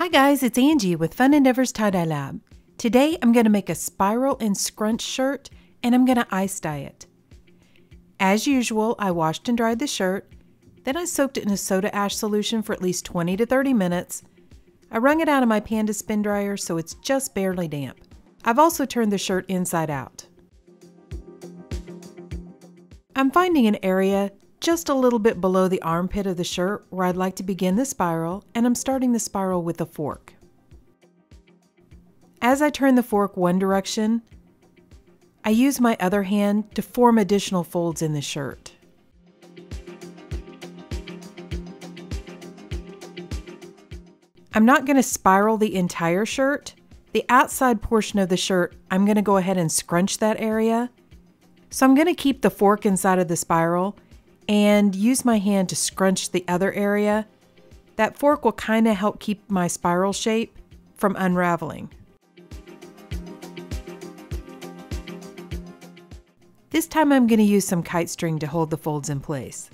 Hi guys, it's Angie with Fun Endeavors Tie Dye Lab. Today I'm going to make a spiral and scrunch shirt and I'm going to ice dye it. As usual, I washed and dried the shirt, then I soaked it in a soda ash solution for at least 20 to 30 minutes. I wrung it out of my Panda spin dryer so it's just barely damp. I've also turned the shirt inside out. I'm finding an area just a little bit below the armpit of the shirt where I'd like to begin the spiral, and I'm starting the spiral with a fork. As I turn the fork one direction, I use my other hand to form additional folds in the shirt. I'm not going to spiral the entire shirt. The outside portion of the shirt, I'm going to go ahead and scrunch that area. So I'm going to keep the fork inside of the spiral and use my hand to scrunch the other area. That fork will kind of help keep my spiral shape from unraveling. This time I'm going to use some kite string to hold the folds in place.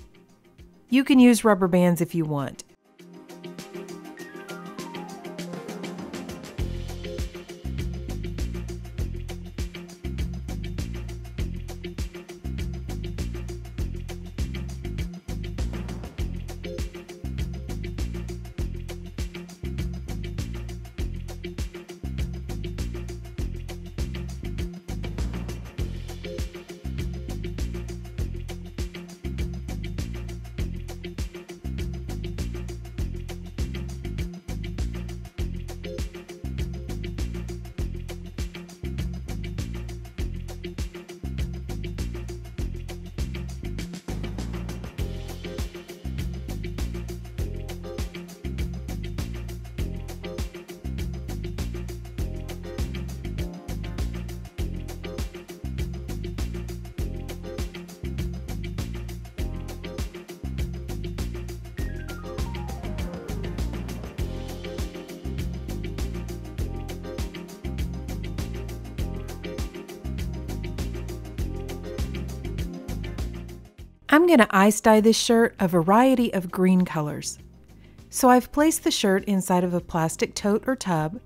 You can use rubber bands if you want. I'm going to ice dye this shirt a variety of green colors. So I've placed the shirt inside of a plastic tote or tub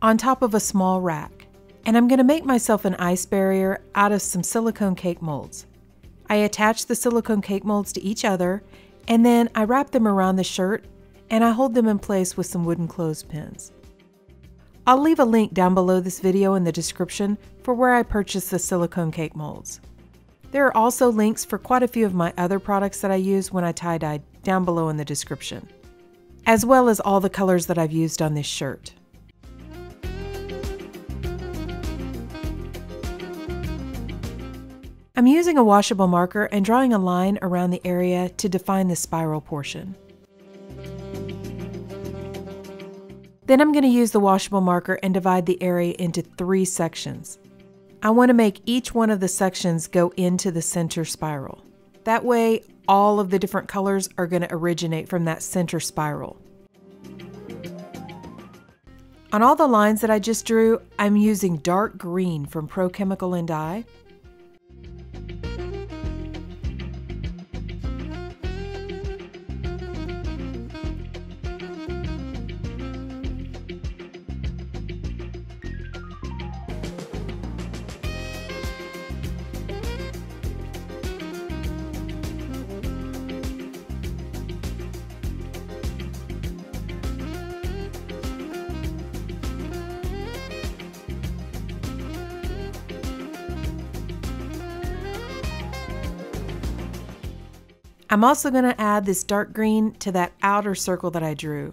on top of a small rack, and I'm going to make myself an ice barrier out of some silicone cake molds. I attach the silicone cake molds to each other, and then I wrap them around the shirt and I hold them in place with some wooden clothespins. I'll leave a link down below this video in the description for where I purchased the silicone cake molds. There are also links for quite a few of my other products that I use when I tie-dye down below in the description, as well as all the colors that I've used on this shirt. I'm using a washable marker and drawing a line around the area to define the spiral portion. Then I'm going to use the washable marker and divide the area into 3 sections. I want to make each one of the sections go into the center spiral. That way, all of the different colors are going to originate from that center spiral. On all the lines that I just drew, I'm using dark green from Pro Chemical and Dye. I'm also going to add this dark green to that outer circle that I drew.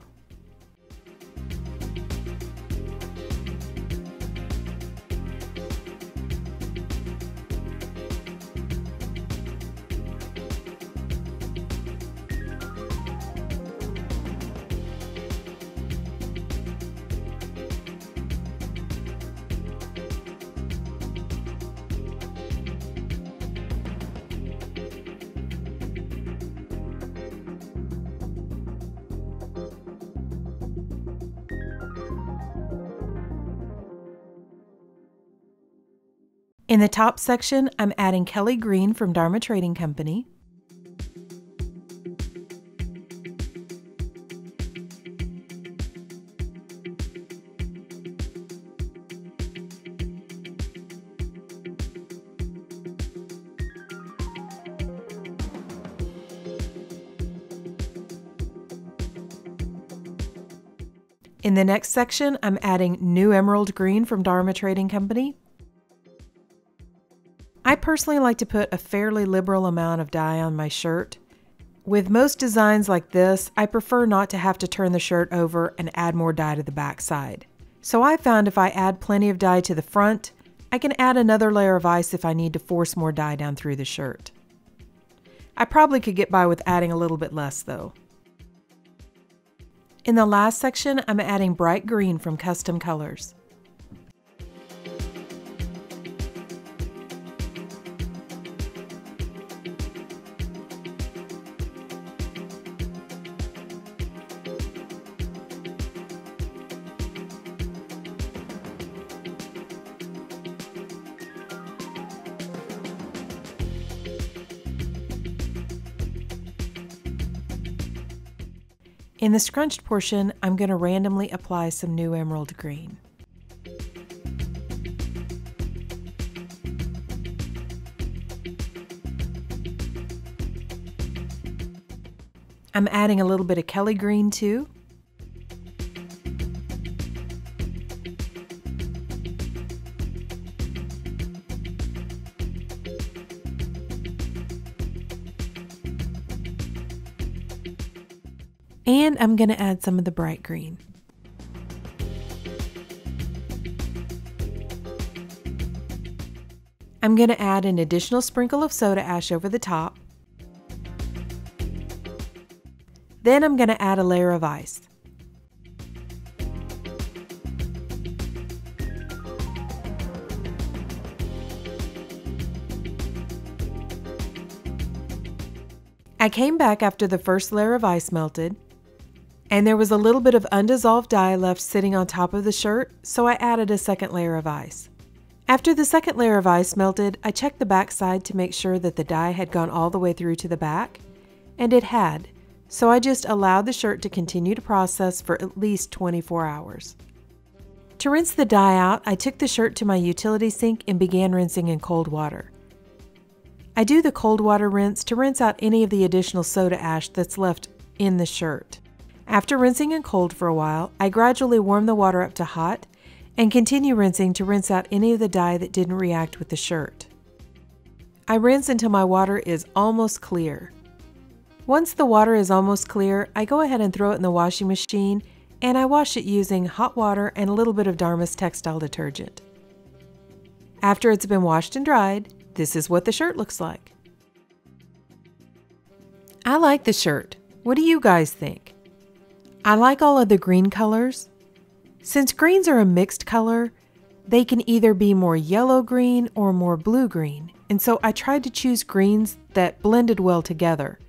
In the top section, I'm adding Kelly Green from Dharma Trading Company. In the next section, I'm adding New Emerald Green from Dharma Trading Company. I personally like to put a fairly liberal amount of dye on my shirt. With most designs like this, I prefer not to have to turn the shirt over and add more dye to the back side. So I found if I add plenty of dye to the front, I can add another layer of ice if I need to force more dye down through the shirt. I probably could get by with adding a little bit less though. In the last section, I'm adding bright green from Custom Colors. In the scrunched portion, I'm going to randomly apply some New Emerald Green. I'm adding a little bit of Kelly Green too. And I'm going to add some of the bright green. I'm going to add an additional sprinkle of soda ash over the top. Then I'm going to add a layer of ice. I came back after the first layer of ice melted. And there was a little bit of undissolved dye left sitting on top of the shirt, so I added a second layer of ice. After the second layer of ice melted, I checked the back side to make sure that the dye had gone all the way through to the back, and it had, so I just allowed the shirt to continue to process for at least 24 hours. To rinse the dye out, I took the shirt to my utility sink and began rinsing in cold water. I do the cold water rinse to rinse out any of the additional soda ash that's left in the shirt. After rinsing in cold for a while, I gradually warm the water up to hot and continue rinsing to rinse out any of the dye that didn't react with the shirt. I rinse until my water is almost clear. Once the water is almost clear, I go ahead and throw it in the washing machine and I wash it using hot water and a little bit of Dharma's textile detergent. After it's been washed and dried, this is what the shirt looks like. I like the shirt. What do you guys think? I like all of the green colors. Since greens are a mixed color, they can either be more yellow-green or more blue-green, and so I tried to choose greens that blended well together.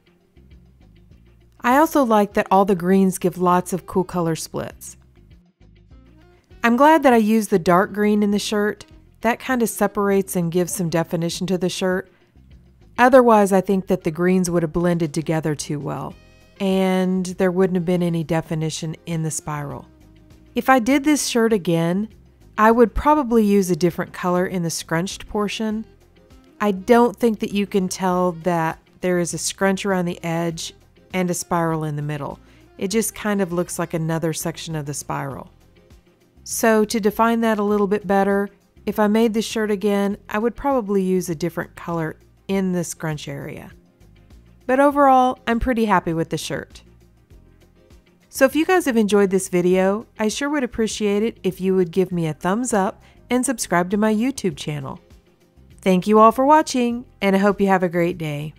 I also like that all the greens give lots of cool color splits. I'm glad that I used the dark green in the shirt. That kind of separates and gives some definition to the shirt. Otherwise, I think that the greens would have blended together too well, and there wouldn't have been any definition in the spiral. If I did this shirt again, I would probably use a different color in the scrunched portion. I don't think that you can tell that there is a scrunch around the edge and a spiral in the middle. It just kind of looks like another section of the spiral. So to define that a little bit better, if I made this shirt again, I would probably use a different color in the scrunch area. But overall, I'm pretty happy with the shirt. So if you guys have enjoyed this video, I sure would appreciate it if you would give me a thumbs up and subscribe to my YouTube channel. Thank you all for watching, and I hope you have a great day.